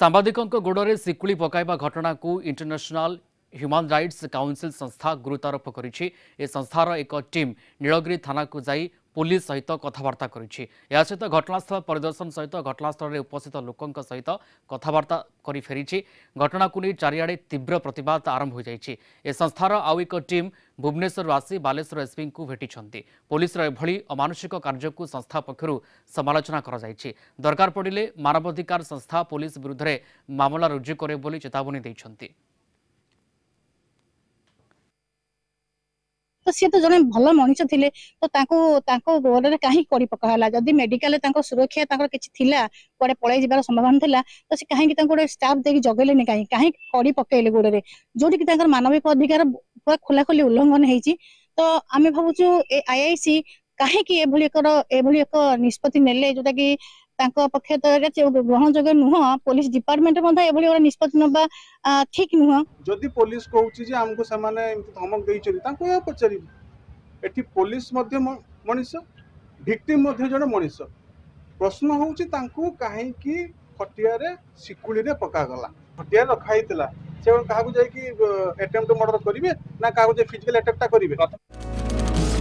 सांबादिकों गोड़े सिकुड़ी पकाइबा घटना को इंटरनेशनल ह्यूमन राइट्स काउंसिल संस्था गुरुत्वारोप करिछि। ए संस्थार एक टीम नीलगिरी थाना को जाई पुलिस सहित कथबार्ता करिछि। या सहित घटनास्थल परिदर्शन सहित घटनास्थल में उपस्थित लोकंक सहित कथबार्ता करि फेरिछि। घटना को चारियाडे तीव्र प्रतिवाद आरंभ हो जाइछि। ए संस्थार आउ एक टीम भुवनेश्वर वासी बालेश्वर एसपी को भेटिछंती। पुलिस एभली अमानुषिक कार्य को संस्था पक्षरु समालोचना करा जाइछि। दरकार पड़िले मानवाधिकार संस्था पुलिस विरुद्ध रे मामला रुजु करे बोली चेतावनी दैछंती। तो सी तो जन भल मनीष थे तो गोड़े कहीं पकाला जदि मेडिकल सुरक्षा किसी कड़े पलि जबार संभावना थी तो सी कहीं गोटे स्टाफ देख जगेले कहीं कहीं कड़ी पकड़े गोड़े जोटि कि मानविक अधिकार पूरा खोला खोली उल्लंघन होती। तो आम भावुचु आईआईसी कहीं एक निष्पत्ति ने जोटा कि पक्ष ग्रहण जोग्य नुह। पुलिस डिपार्टमेंट निष्पत्ति ना ठीक नुह। जदि पुलिस कहूँ आमको से धमक देखते पचार पुलिस मनीष भिक्टिम जन मनीष प्रश्न हूँ कहीं खटिया सिकुड़ी में पकागला खटिया रखाई से क्या एटेम्प्ट मर्डर करेंगे ना क्या फिजिकल अटैक करेंगे।